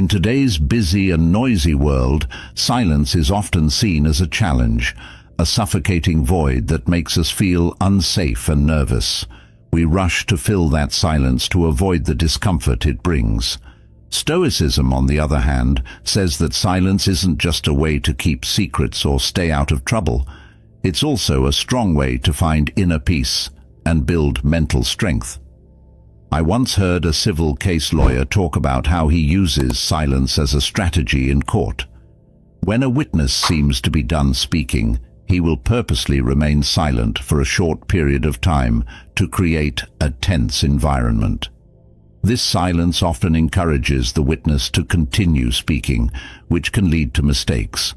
In today's busy and noisy world, silence is often seen as a challenge, a suffocating void that makes us feel unsafe and nervous. We rush to fill that silence to avoid the discomfort it brings. Stoicism, on the other hand, says that silence isn't just a way to keep secrets or stay out of trouble. It's also a strong way to find inner peace and build mental strength. I once heard a civil case lawyer talk about how he uses silence as a strategy in court. When a witness seems to be done speaking, he will purposely remain silent for a short period of time to create a tense environment. This silence often encourages the witness to continue speaking, which can lead to mistakes.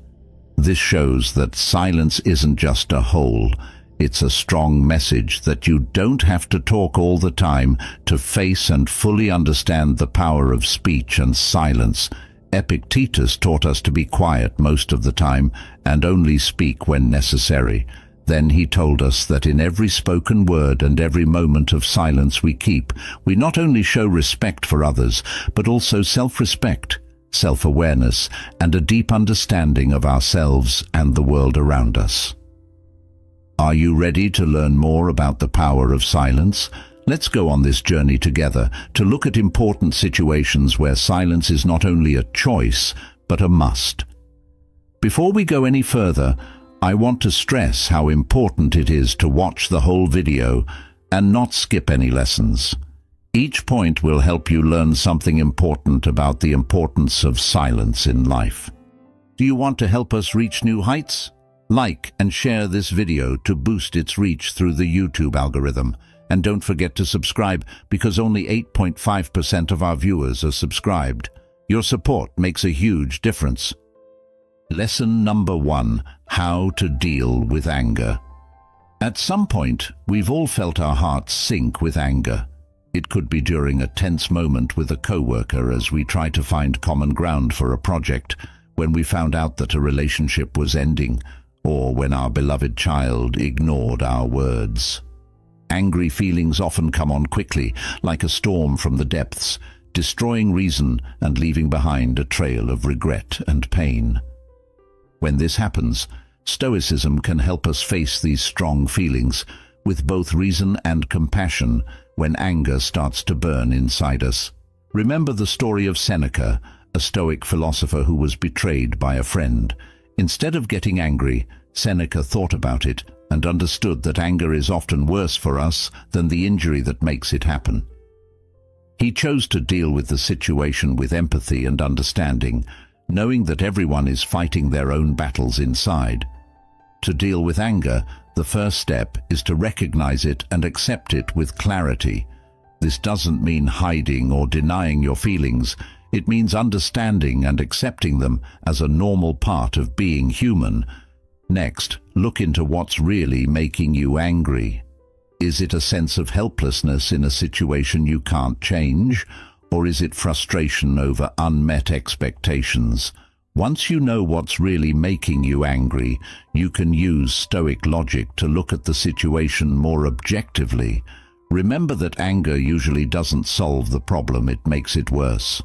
This shows that silence isn't just a hole, it's a strong message that you don't have to talk all the time to face and fully understand the power of speech and silence. Epictetus taught us to be quiet most of the time and only speak when necessary. Then he told us that in every spoken word and every moment of silence we keep, we not only show respect for others, but also self-respect, self-awareness, and a deep understanding of ourselves and the world around us. Are you ready to learn more about the power of silence? Let's go on this journey together to look at important situations where silence is not only a choice, but a must. Before we go any further, I want to stress how important it is to watch the whole video and not skip any lessons. Each point will help you learn something important about the importance of silence in life. Do you want to help us reach new heights? Like and share this video to boost its reach through the YouTube algorithm. And don't forget to subscribe, because only 8.5% of our viewers are subscribed. Your support makes a huge difference. Lesson number 1: how to deal with anger. At some point, we've all felt our hearts sink with anger. It could be during a tense moment with a coworker as we try to find common ground for a project, when we found out that a relationship was ending, or when our beloved child ignored our words. Angry feelings often come on quickly, like a storm from the depths, destroying reason and leaving behind a trail of regret and pain. When this happens, Stoicism can help us face these strong feelings with both reason and compassion when anger starts to burn inside us. Remember the story of Seneca, a Stoic philosopher who was betrayed by a friend. Instead of getting angry, Seneca thought about it and understood that anger is often worse for us than the injury that makes it happen. He chose to deal with the situation with empathy and understanding, knowing that everyone is fighting their own battles inside. To deal with anger, the first step is to recognize it and accept it with clarity. This doesn't mean hiding or denying your feelings. It means understanding and accepting them as a normal part of being human. Next, look into what's really making you angry. Is it a sense of helplessness in a situation you can't change? Or is it frustration over unmet expectations? Once you know what's really making you angry, you can use Stoic logic to look at the situation more objectively. Remember that anger usually doesn't solve the problem, it makes it worse.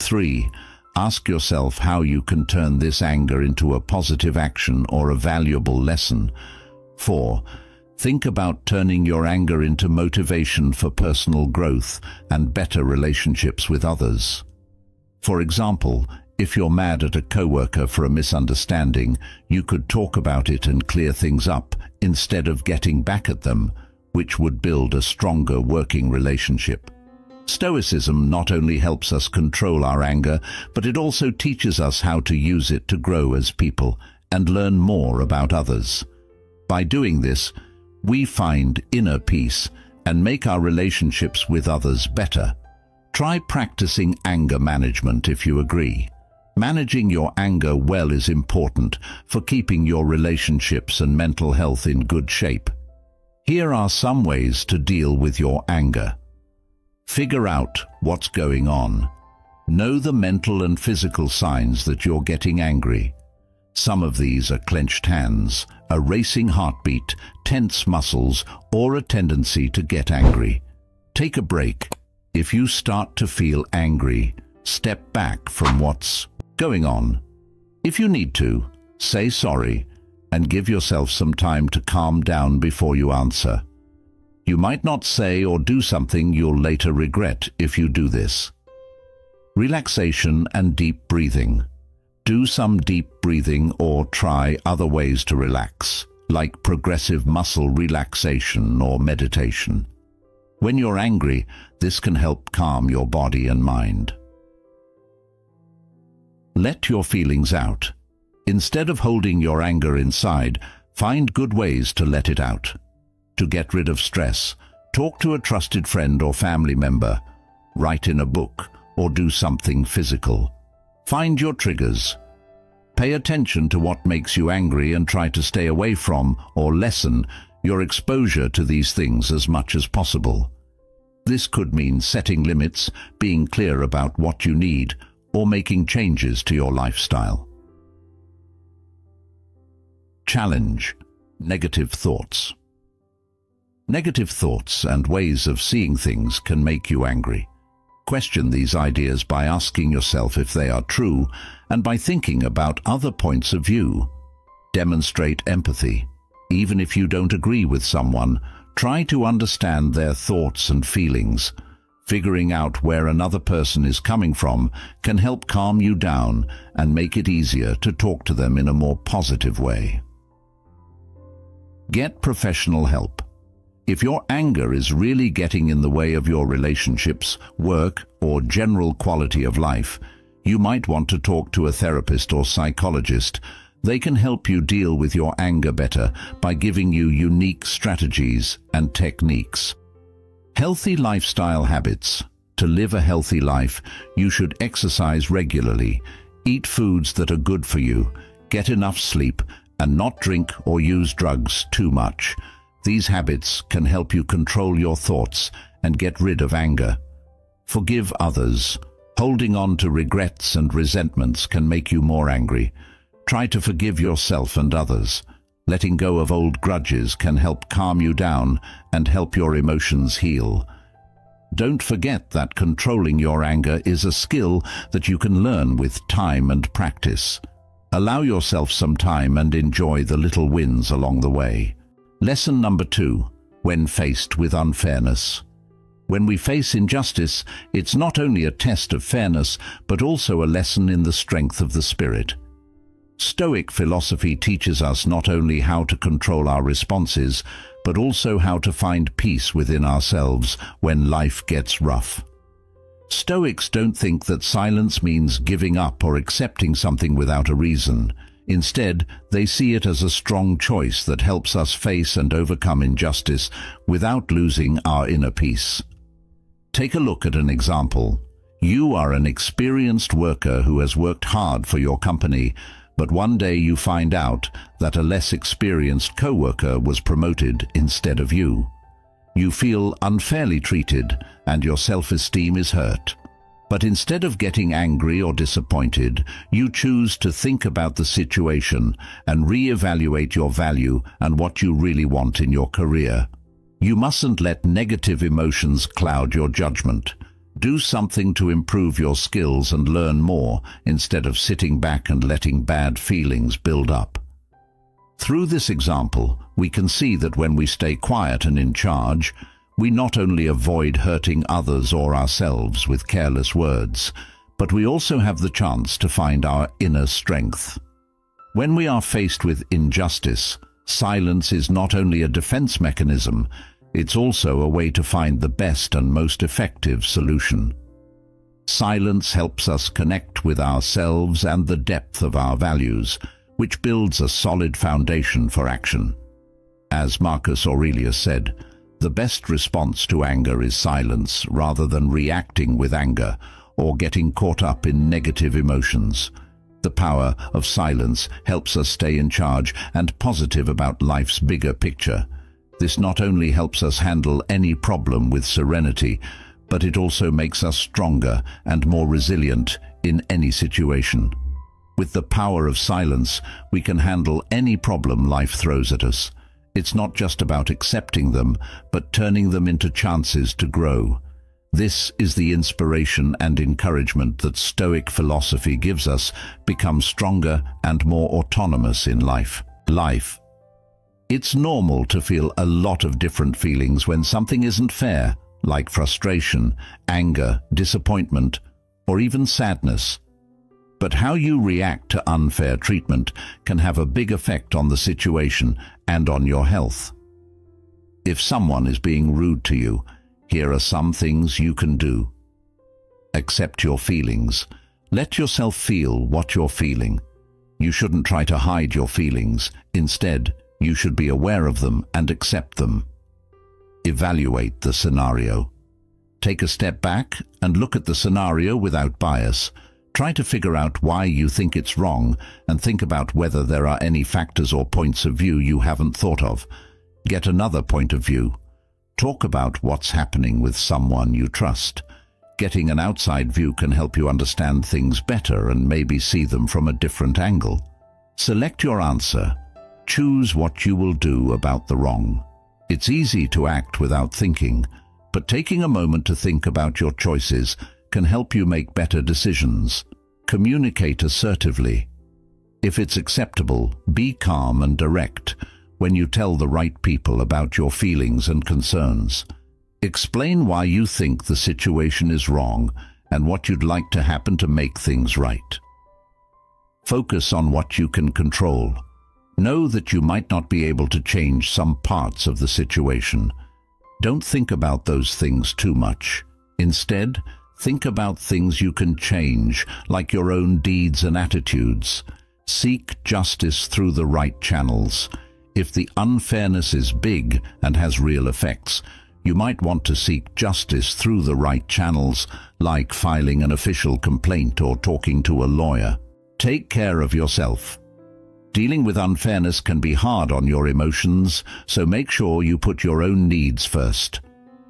3. Ask yourself how you can turn this anger into a positive action or a valuable lesson. 4. Think about turning your anger into motivation for personal growth and better relationships with others. For example, if you're mad at a coworker for a misunderstanding, you could talk about it and clear things up instead of getting back at them, which would build a stronger working relationship. Stoicism not only helps us control our anger, but it also teaches us how to use it to grow as people and learn more about others. By doing this, we find inner peace and make our relationships with others better. Try practicing anger management if you agree. Managing your anger well is important for keeping your relationships and mental health in good shape. Here are some ways to deal with your anger. Figure out what's going on. Know the mental and physical signs that you're getting angry. Some of these are clenched hands, a racing heartbeat, tense muscles, or a tendency to get angry. Take a break. If you start to feel angry, Step back from what's going on. If you need to, say sorry and give yourself some time to calm down before you answer. You might not say or do something you'll later regret if you do this. Relaxation and deep breathing. Do some deep breathing or try other ways to relax, like progressive muscle relaxation or meditation. When you're angry, this can help calm your body and mind. Let your feelings out. Instead of holding your anger inside, find good ways to let it out. To get rid of stress, talk to a trusted friend or family member, write in a book, or do something physical. Find your triggers. Pay attention to what makes you angry and try to stay away from or lessen your exposure to these things as much as possible. This could mean setting limits, being clear about what you need, or making changes to your lifestyle. Challenge negative thoughts. Negative thoughts and ways of seeing things can make you angry. Question these ideas by asking yourself if they are true and by thinking about other points of view. Demonstrate empathy. Even if you don't agree with someone, try to understand their thoughts and feelings. Figuring out where another person is coming from can help calm you down and make it easier to talk to them in a more positive way. Get professional help. If your anger is really getting in the way of your relationships, work, or general quality of life, you might want to talk to a therapist or psychologist. They can help you deal with your anger better by giving you unique strategies and techniques. Healthy lifestyle habits. To live a healthy life, you should exercise regularly, eat foods that are good for you, get enough sleep, and not drink or use drugs too much. These habits can help you control your thoughts and get rid of anger. Forgive others. Holding on to regrets and resentments can make you more angry. Try to forgive yourself and others. Letting go of old grudges can help calm you down and help your emotions heal. Don't forget that controlling your anger is a skill that you can learn with time and practice. Allow yourself some time and enjoy the little wins along the way. Lesson number 2. When faced with unfairness. When we face injustice, it's not only a test of fairness, but also a lesson in the strength of the spirit. Stoic philosophy teaches us not only how to control our responses, but also how to find peace within ourselves when life gets rough. Stoics don't think that silence means giving up or accepting something without a reason. Instead, they see it as a strong choice that helps us face and overcome injustice without losing our inner peace. Take a look at an example. You are an experienced worker who has worked hard for your company, but one day you find out that a less experienced coworker was promoted instead of you. You feel unfairly treated and your self-esteem is hurt. But instead of getting angry or disappointed, you choose to think about the situation and re-evaluate your value and what you really want in your career. You mustn't let negative emotions cloud your judgment. Do something to improve your skills and learn more instead of sitting back and letting bad feelings build up. Through this example, we can see that when we stay quiet and in charge, we not only avoid hurting others or ourselves with careless words, but we also have the chance to find our inner strength. When we are faced with injustice, silence is not only a defense mechanism, it's also a way to find the best and most effective solution. Silence helps us connect with ourselves and the depth of our values, which builds a solid foundation for action. As Marcus Aurelius said, the best response to anger is silence rather than reacting with anger or getting caught up in negative emotions. The power of silence helps us stay in charge and positive about life's bigger picture. This not only helps us handle any problem with serenity, but it also makes us stronger and more resilient in any situation. With the power of silence, we can handle any problem life throws at us. It's not just about accepting them, but turning them into chances to grow. This is the inspiration and encouragement that Stoic philosophy gives us: become stronger and more autonomous in life. It's normal to feel a lot of different feelings when something isn't fair, like frustration, anger, disappointment, or even sadness. But how you react to unfair treatment can have a big effect on the situation and on your health. If someone is being rude to you, here are some things you can do. Accept your feelings. Let yourself feel what you're feeling. You shouldn't try to hide your feelings. Instead, you should be aware of them and accept them. Evaluate the scenario. Take a step back and look at the scenario without bias. Try to figure out why you think it's wrong and think about whether there are any factors or points of view you haven't thought of. Get another point of view. Talk about what's happening with someone you trust. Getting an outside view can help you understand things better and maybe see them from a different angle. Select your answer. Choose what you will do about the wrong. It's easy to act without thinking, but taking a moment to think about your choices can help you make better decisions. Communicate assertively. If it's acceptable, be calm and direct. When you tell the right people about your feelings and concerns, explain why you think the situation is wrong and what you'd like to happen to make things right. Focus on what you can control. Know that you might not be able to change some parts of the situation. Don't think about those things too much. Instead, think about things you can change, like your own deeds and attitudes. Seek justice through the right channels. If the unfairness is big and has real effects, you might want to seek justice through the right channels, like filing an official complaint or talking to a lawyer. Take care of yourself. Dealing with unfairness can be hard on your emotions, so make sure you put your own needs first.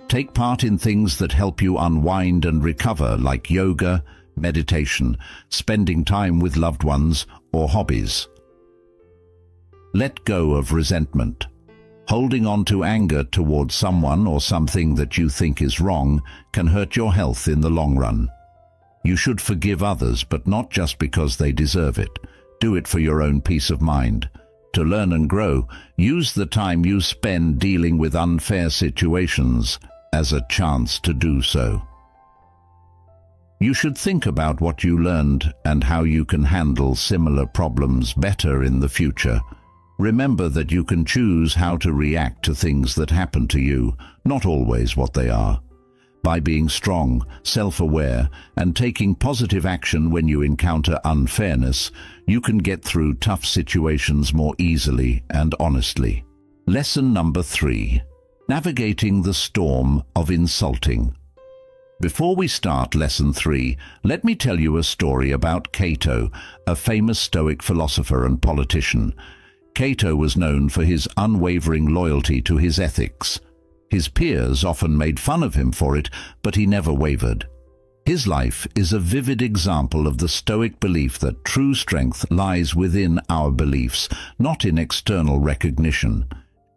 Take part in things that help you unwind and recover, like yoga, meditation, spending time with loved ones, or hobbies. Let go of resentment. Holding on to anger towards someone or something that you think is wrong can hurt your health in the long run. You should forgive others, but not just because they deserve it. Do it for your own peace of mind. To learn and grow, use the time you spend dealing with unfair situations as a chance to do so. You should think about what you learned and how you can handle similar problems better in the future. Remember that you can choose how to react to things that happen to you, not always what they are. By being strong, self-aware, and taking positive action when you encounter unfairness, you can get through tough situations more easily and honestly. Lesson number 3: navigating the storm of insulting. Before we start lesson 3, let me tell you a story about Cato, a famous Stoic philosopher and politician. Cato was known for his unwavering loyalty to his ethics. His peers often made fun of him for it, but he never wavered. His life is a vivid example of the Stoic belief that true strength lies within our beliefs, not in external recognition.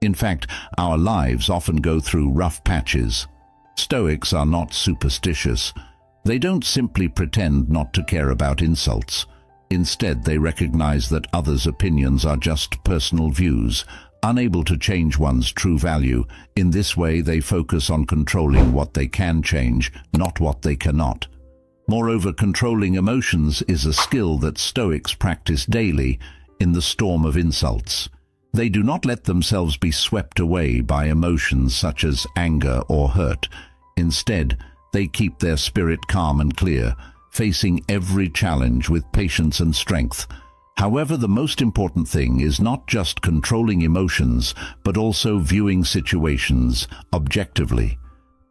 In fact, our lives often go through rough patches. Stoics are not superstitious. They don't simply pretend not to care about insults. Instead, they recognize that others' opinions are just personal views, unable to change one's true value. In this way, they focus on controlling what they can change, not what they cannot. Moreover, controlling emotions is a skill that Stoics practice daily in the storm of insults. They do not let themselves be swept away by emotions such as anger or hurt. Instead, they keep their spirit calm and clear, facing every challenge with patience and strength. However, the most important thing is not just controlling emotions, but also viewing situations objectively.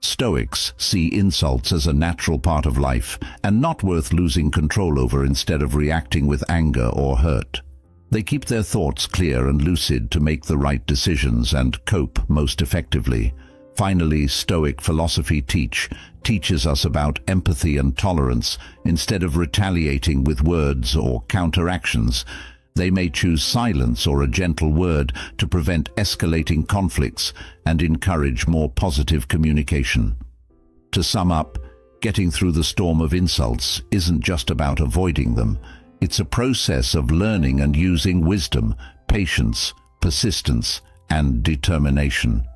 Stoics see insults as a natural part of life and not worth losing control over instead of reacting with anger or hurt. They keep their thoughts clear and lucid to make the right decisions and cope most effectively. Finally, Stoic philosophy teaches us about empathy and tolerance. Instead of retaliating with words or counteractions, they may choose silence or a gentle word to prevent escalating conflicts and encourage more positive communication. To sum up, getting through the storm of insults isn't just about avoiding them. It's a process of learning and using wisdom, patience, persistence, and determination.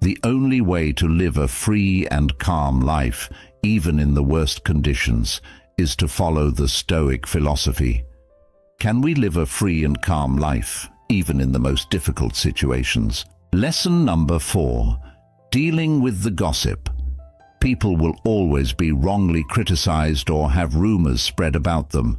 The only way to live a free and calm life, even in the worst conditions, is to follow the Stoic philosophy. Can we live a free and calm life, even in the most difficult situations? Lesson number 4. Dealing with the gossip. People will always be wrongly criticized or have rumors spread about them.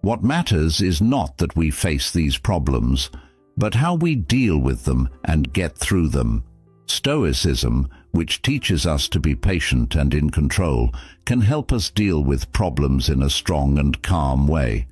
What matters is not that we face these problems, but how we deal with them and get through them. Stoicism, which teaches us to be patient and in control, can help us deal with problems in a strong and calm way.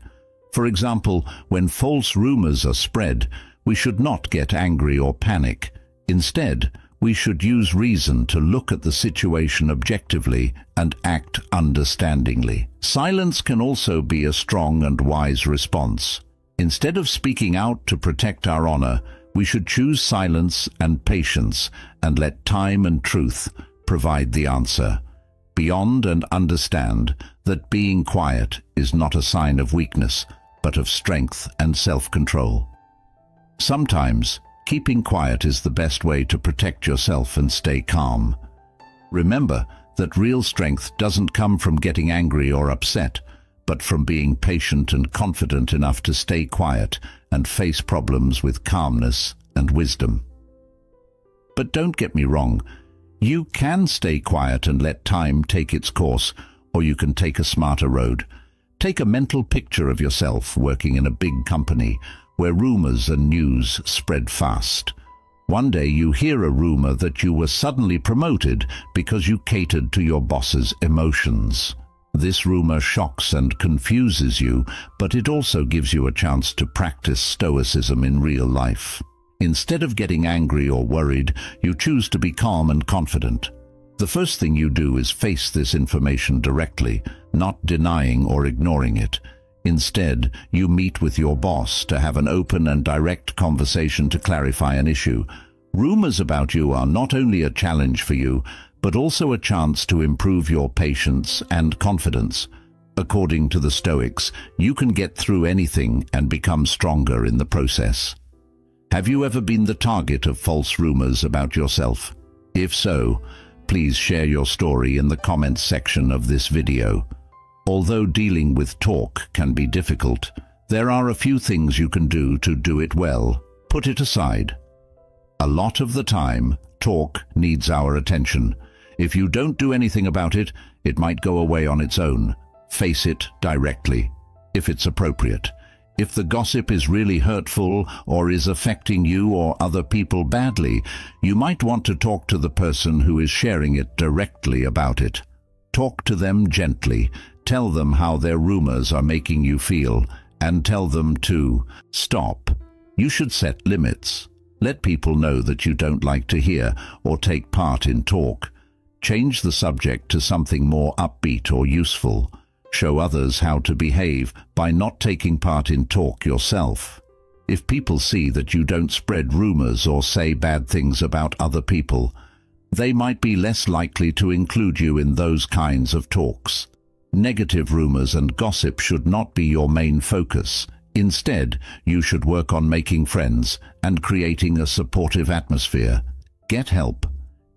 For example, when false rumors are spread, we should not get angry or panic. Instead, we should use reason to look at the situation objectively and act understandingly. Silence can also be a strong and wise response. Instead of speaking out to protect our honor, we should choose silence and patience and let time and truth provide the answer. Beyond and understand that being quiet is not a sign of weakness, but of strength and self-control. Sometimes, keeping quiet is the best way to protect yourself and stay calm. Remember that real strength doesn't come from getting angry or upset, but from being patient and confident enough to stay quiet and face problems with calmness and wisdom. But don't get me wrong, you can stay quiet and let time take its course, or you can take a smarter road. Take a mental picture of yourself working in a big company, where rumors and news spread fast. One day you hear a rumor that you were suddenly promoted because you catered to your boss's emotions. This rumor shocks and confuses you, but it also gives you a chance to practice Stoicism in real life. Instead of getting angry or worried, you choose to be calm and confident. The first thing you do is face this information directly, not denying or ignoring it. Instead, you meet with your boss to have an open and direct conversation to clarify an issue. Rumors about you are not only a challenge for you, but also a chance to improve your patience and confidence. According to the Stoics, you can get through anything and become stronger in the process. Have you ever been the target of false rumors about yourself? If so, please share your story in the comments section of this video. Although dealing with talk can be difficult, there are a few things you can do to do it well. Put it aside. A lot of the time, talk needs our attention. If you don't do anything about it, it might go away on its own. Face it directly, if it's appropriate. If the gossip is really hurtful or is affecting you or other people badly, you might want to talk to the person who is sharing it directly about it. Talk to them gently. Tell them how their rumors are making you feel, and tell them to stop. You should set limits. Let people know that you don't like to hear or take part in talk. Change the subject to something more upbeat or useful. Show others how to behave by not taking part in talk yourself. If people see that you don't spread rumors or say bad things about other people, they might be less likely to include you in those kinds of talks. Negative rumors and gossip should not be your main focus. Instead, you should work on making friends and creating a supportive atmosphere. Get help.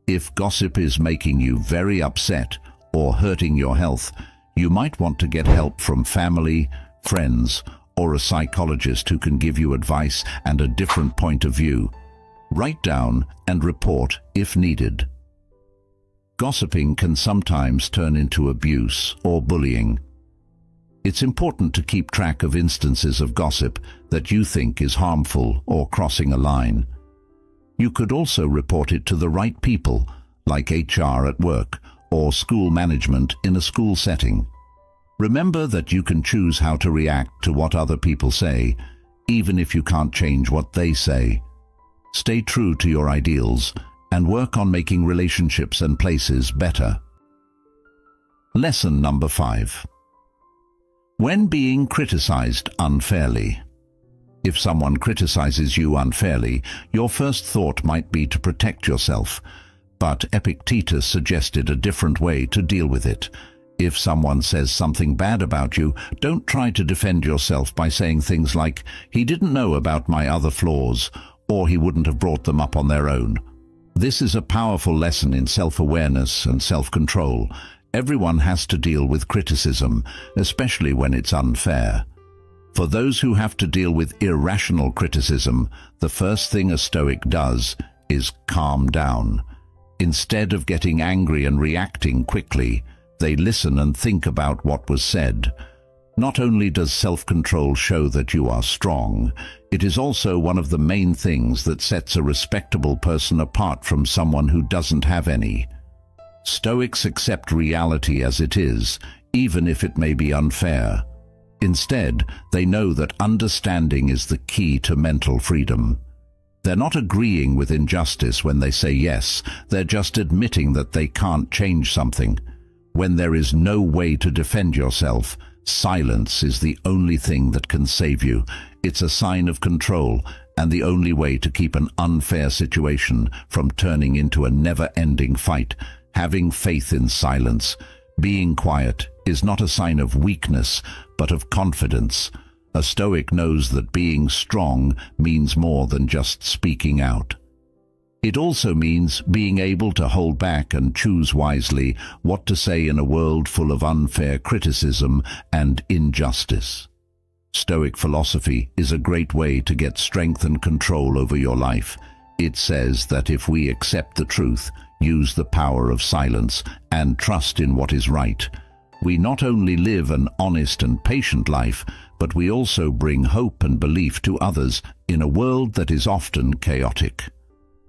If gossip is making you very upset or hurting your health, you might want to get help from family, friends, or a psychologist who can give you advice and a different point of view. Write down and report if needed. Gossiping can sometimes turn into abuse or bullying. It's important to keep track of instances of gossip that you think is harmful or crossing a line. You could also report it to the right people, like HR at work or school management in a school setting. Remember that you can choose how to react to what other people say, even if you can't change what they say. Stay true to your ideals and work on making relationships and places better. Lesson number 5. When being criticized unfairly. If someone criticizes you unfairly, your first thought might be to protect yourself, but Epictetus suggested a different way to deal with it. If someone says something bad about you, don't try to defend yourself by saying things like, "He didn't know about my other flaws," or "He wouldn't have brought them up on their own." This is a powerful lesson in self-awareness and self-control. Everyone has to deal with criticism, especially when it's unfair. For those who have to deal with irrational criticism, the first thing a Stoic does is calm down. Instead of getting angry and reacting quickly, they listen and think about what was said. Not only does self-control show that you are strong, it is also one of the main things that sets a respectable person apart from someone who doesn't have any. Stoics accept reality as it is, even if it may be unfair. Instead, they know that understanding is the key to mental freedom. They're not agreeing with injustice when they say yes, they're just admitting that they can't change something. When there is no way to defend yourself, silence is the only thing that can save you. It's a sign of control and the only way to keep an unfair situation from turning into a never-ending fight. Having faith in silence, being quiet, is not a sign of weakness, but of confidence. A Stoic knows that being strong means more than just speaking out. It also means being able to hold back and choose wisely what to say in a world full of unfair criticism and injustice. Stoic philosophy is a great way to get strength and control over your life. It says that if we accept the truth, use the power of silence, and trust in what is right, we not only live an honest and patient life, but we also bring hope and belief to others in a world that is often chaotic.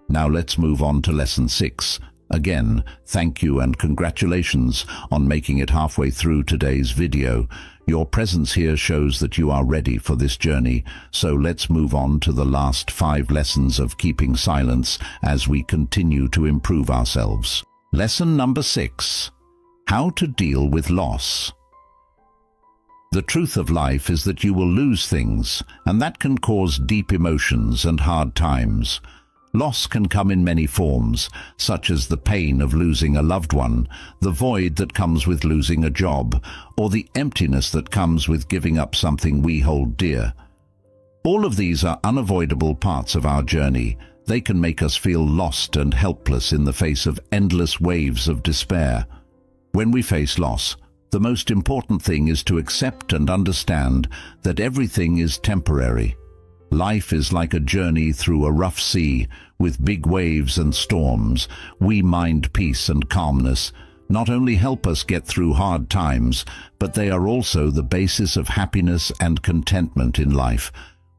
Now let's move on to lesson 6. Again, thank you and congratulations on making it halfway through today's video. Your presence here shows that you are ready for this journey, so let's move on to the last 5 lessons of keeping silence as we continue to improve ourselves. Lesson number 6. How to deal with loss. The truth of life is that you will lose things, and that can cause deep emotions and hard times. Loss can come in many forms, such as the pain of losing a loved one, the void that comes with losing a job, or the emptiness that comes with giving up something we hold dear. All of these are unavoidable parts of our journey. They can make us feel lost and helpless in the face of endless waves of despair. When we face loss, the most important thing is to accept and understand that everything is temporary. Life is like a journey through a rough sea, with big waves and storms. We mind peace and calmness not only help us get through hard times, but they are also the basis of happiness and contentment in life.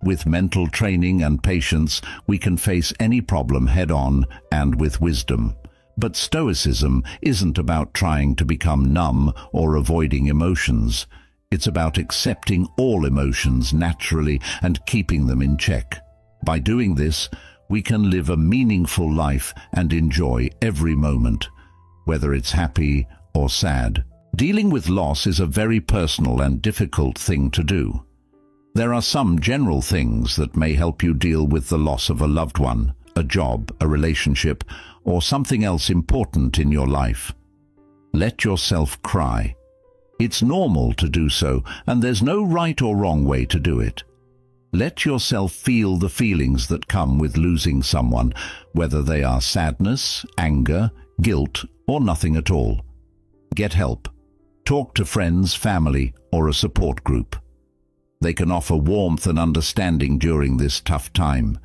With mental training and patience, we can face any problem head-on and with wisdom. But Stoicism isn't about trying to become numb or avoiding emotions. It's about accepting all emotions naturally and keeping them in check. By doing this, we can live a meaningful life and enjoy every moment, whether it's happy or sad. Dealing with loss is a very personal and difficult thing to do. There are some general things that may help you deal with the loss of a loved one, a job, a relationship, or something else important in your life. Let yourself cry. It's normal to do so, and there's no right or wrong way to do it. Let yourself feel the feelings that come with losing someone, whether they are sadness, anger, guilt, or nothing at all. Get help. Talk to friends, family, or a support group. They can offer warmth and understanding during this tough time.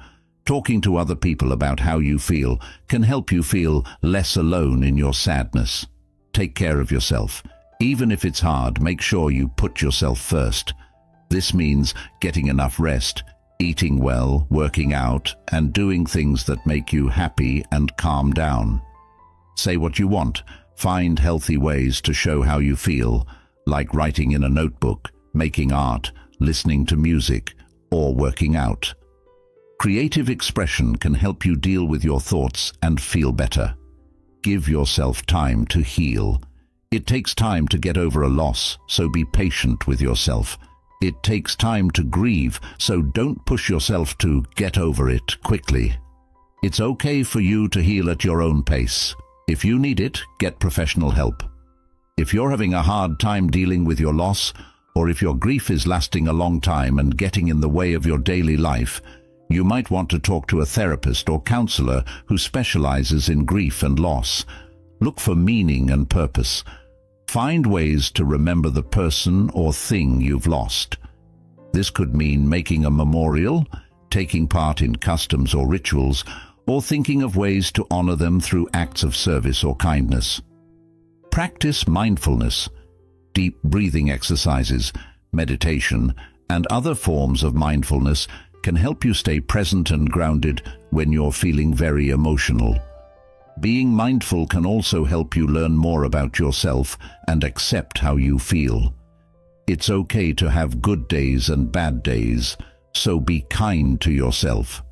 Talking to other people about how you feel can help you feel less alone in your sadness. Take care of yourself. Even if it's hard, make sure you put yourself first. This means getting enough rest, eating well, working out, and doing things that make you happy and calm down. Say what you want. Find healthy ways to show how you feel, like writing in a notebook, making art, listening to music, or working out. Creative expression can help you deal with your thoughts and feel better. Give yourself time to heal. It takes time to get over a loss, so be patient with yourself. It takes time to grieve, so don't push yourself to get over it quickly. It's okay for you to heal at your own pace. If you need it, get professional help. If you're having a hard time dealing with your loss, or if your grief is lasting a long time and getting in the way of your daily life, you might want to talk to a therapist or counselor who specializes in grief and loss. Look for meaning and purpose. Find ways to remember the person or thing you've lost. This could mean making a memorial, taking part in customs or rituals, or thinking of ways to honor them through acts of service or kindness. Practice mindfulness, deep breathing exercises, meditation, and other forms of mindfulness can help you stay present and grounded when you're feeling very emotional. Being mindful can also help you learn more about yourself and accept how you feel. It's okay to have good days and bad days, so be kind to yourself.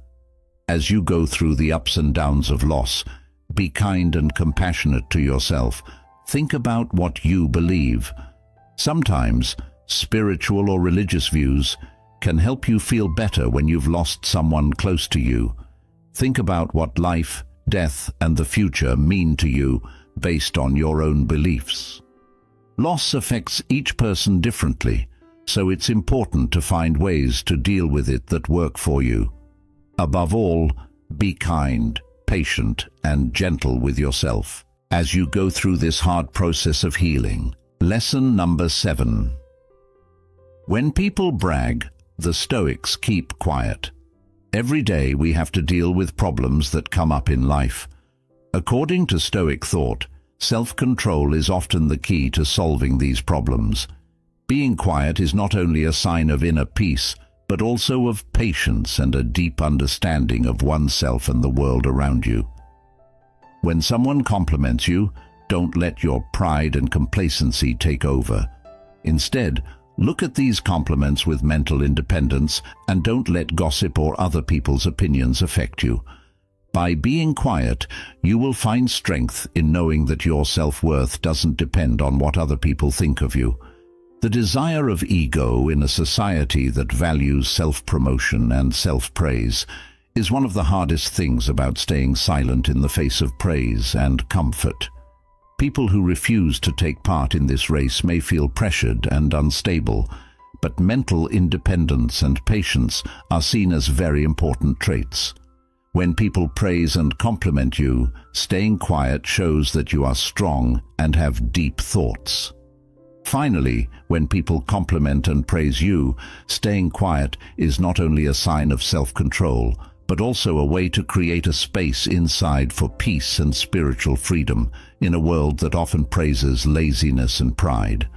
As you go through the ups and downs of loss, be kind and compassionate to yourself. Think about what you believe. Sometimes, spiritual or religious views can help you feel better when you've lost someone close to you. Think about what life, death, and the future mean to you based on your own beliefs. Loss affects each person differently, so it's important to find ways to deal with it that work for you. Above all, be kind, patient, and gentle with yourself as you go through this hard process of healing. Lesson number 7. When people brag, the Stoics keep quiet. Every day we have to deal with problems that come up in life. According to Stoic thought, self-control is often the key to solving these problems. Being quiet is not only a sign of inner peace, but also of patience and a deep understanding of oneself and the world around you. When someone compliments you, don't let your pride and complacency take over. Instead, look at these compliments with mental independence and don't let gossip or other people's opinions affect you. By being quiet, you will find strength in knowing that your self-worth doesn't depend on what other people think of you. The desire of ego in a society that values self-promotion and self-praise is one of the hardest things about staying silent in the face of praise and comfort. People who refuse to take part in this race may feel pressured and unstable, but mental independence and patience are seen as very important traits. When people praise and compliment you, staying quiet shows that you are strong and have deep thoughts. Finally, when people compliment and praise you, staying quiet is not only a sign of self-control, but also a way to create a space inside for peace and spiritual freedom in a world that often praises laziness and pride.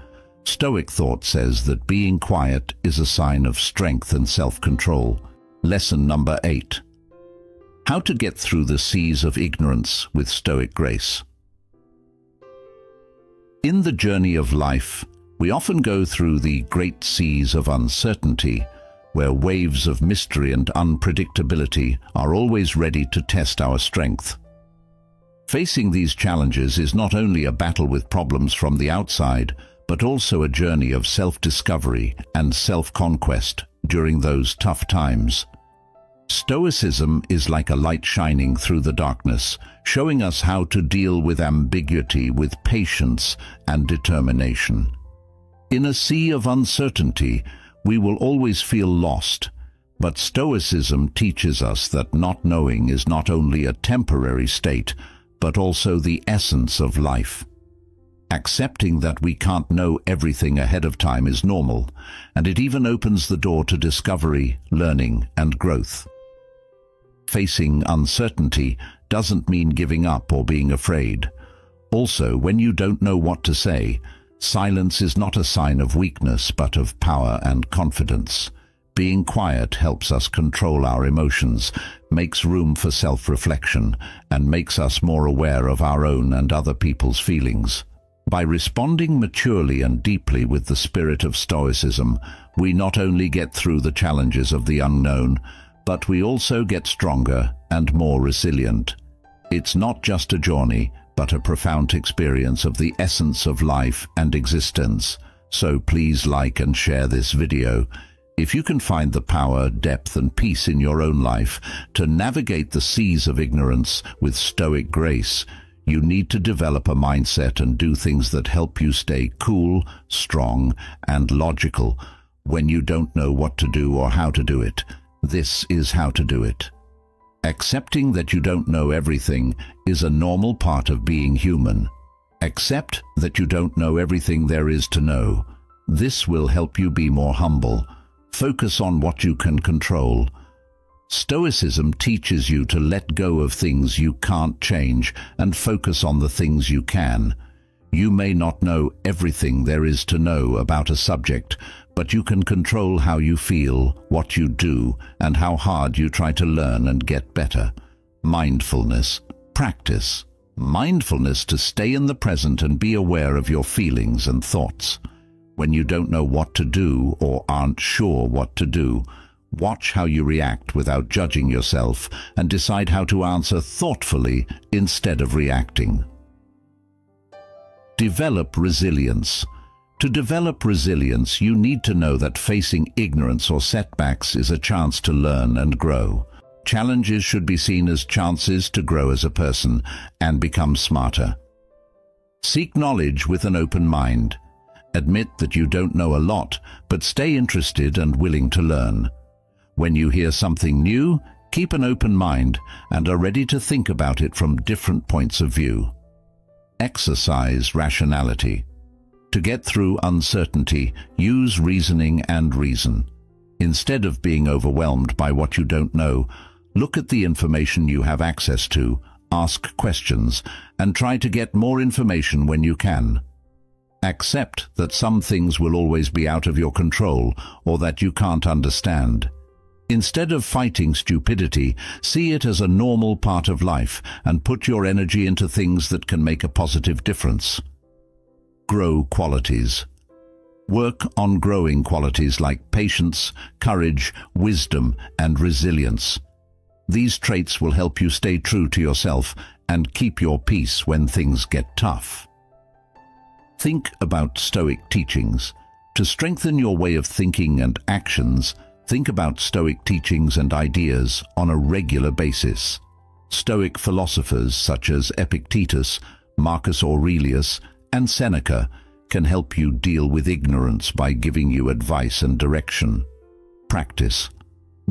Stoic thought says that being quiet is a sign of strength and self-control. Lesson number 8. How to get through the seas of ignorance with Stoic grace. In the journey of life, we often go through the great seas of uncertainty, where waves of mystery and unpredictability are always ready to test our strength. Facing these challenges is not only a battle with problems from the outside, but also a journey of self-discovery and self-conquest during those tough times. Stoicism is like a light shining through the darkness, showing us how to deal with ambiguity with patience and determination. In a sea of uncertainty, we will always feel lost, but Stoicism teaches us that not knowing is not only a temporary state, but also the essence of life. Accepting that we can't know everything ahead of time is normal, and it even opens the door to discovery, learning, and growth. Facing uncertainty doesn't mean giving up or being afraid. Also, when you don't know what to say, silence is not a sign of weakness, but of power and confidence. Being quiet helps us control our emotions, makes room for self-reflection, and makes us more aware of our own and other people's feelings. By responding maturely and deeply with the spirit of Stoicism, we not only get through the challenges of the unknown, but we also get stronger and more resilient. It's not just a journey, but a profound experience of the essence of life and existence. So please like and share this video. If you can find the power, depth, and peace in your own life to navigate the seas of ignorance with stoic grace, you need to develop a mindset and do things that help you stay cool, strong, and logical when you don't know what to do or how to do it. This is how to do it. Accepting that you don't know everything is a normal part of being human. Accept that you don't know everything there is to know. This will help you be more humble. Focus on what you can control. Stoicism teaches you to let go of things you can't change and focus on the things you can. You may not know everything there is to know about a subject, but you can control how you feel, what you do, and how hard you try to learn and get better. Mindfulness. Practice mindfulness to stay in the present and be aware of your feelings and thoughts. When you don't know what to do or aren't sure what to do, watch how you react without judging yourself and decide how to answer thoughtfully instead of reacting. Develop resilience. To develop resilience, you need to know that facing ignorance or setbacks is a chance to learn and grow. Challenges should be seen as chances to grow as a person and become smarter. Seek knowledge with an open mind. Admit that you don't know a lot, but stay interested and willing to learn. When you hear something new, keep an open mind and are ready to think about it from different points of view. Exercise rationality. To get through uncertainty, use reasoning and reason. Instead of being overwhelmed by what you don't know, look at the information you have access to, ask questions, and try to get more information when you can. Accept that some things will always be out of your control or that you can't understand. Instead of fighting stupidity, see it as a normal part of life and put your energy into things that can make a positive difference. Grow qualities. Work on growing qualities like patience, courage, wisdom, and resilience. These traits will help you stay true to yourself and keep your peace when things get tough. Think about Stoic teachings. To strengthen your way of thinking and actions, think about Stoic teachings and ideas on a regular basis. Stoic philosophers such as Epictetus, Marcus Aurelius, and Seneca can help you deal with ignorance by giving you advice and direction. Practice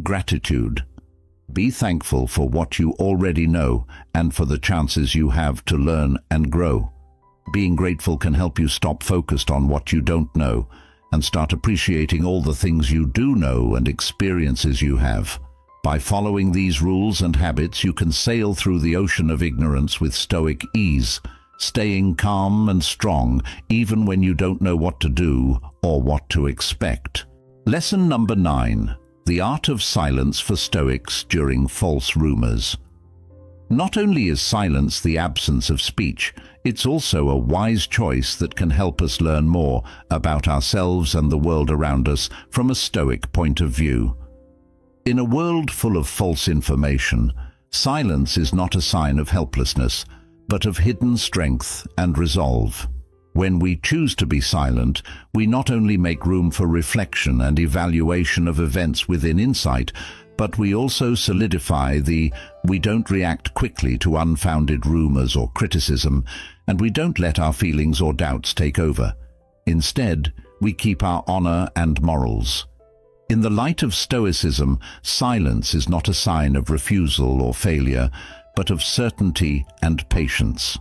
gratitude. Be thankful for what you already know and for the chances you have to learn and grow. Being grateful can help you stop focused on what you don't know and start appreciating all the things you do know and experiences you have. By following these rules and habits, you can sail through the ocean of ignorance with stoic ease, staying calm and strong even when you don't know what to do or what to expect. Lesson number 9. The art of silence for Stoics during false rumors. Not only is silence the absence of speech, it's also a wise choice that can help us learn more about ourselves and the world around us from a Stoic point of view. In a world full of false information, silence is not a sign of helplessness, but of hidden strength and resolve. When we choose to be silent, we not only make room for reflection and evaluation of events within insight, but we also solidify the we don't react quickly to unfounded rumors or criticism, and we don't let our feelings or doubts take over. Instead, we keep our honor and morals. In the light of Stoicism, silence is not a sign of refusal or failure, but of certainty and patience.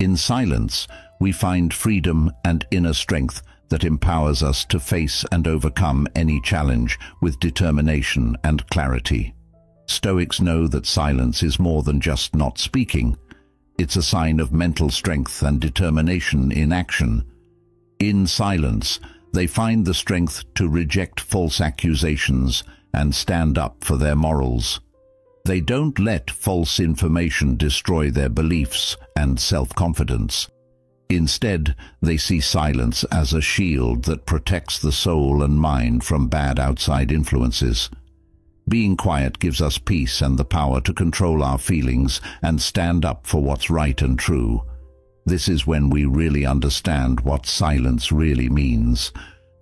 In silence, we find freedom and inner strength that empowers us to face and overcome any challenge with determination and clarity. Stoics know that silence is more than just not speaking. It's a sign of mental strength and determination in action. In silence, they find the strength to reject false accusations and stand up for their morals. They don't let false information destroy their beliefs and self-confidence. Instead, they see silence as a shield that protects the soul and mind from bad outside influences. Being quiet gives us peace and the power to control our feelings and stand up for what's right and true. This is when we really understand what silence really means.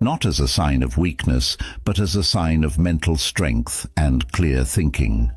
not as a sign of weakness, but as a sign of mental strength and clear thinking.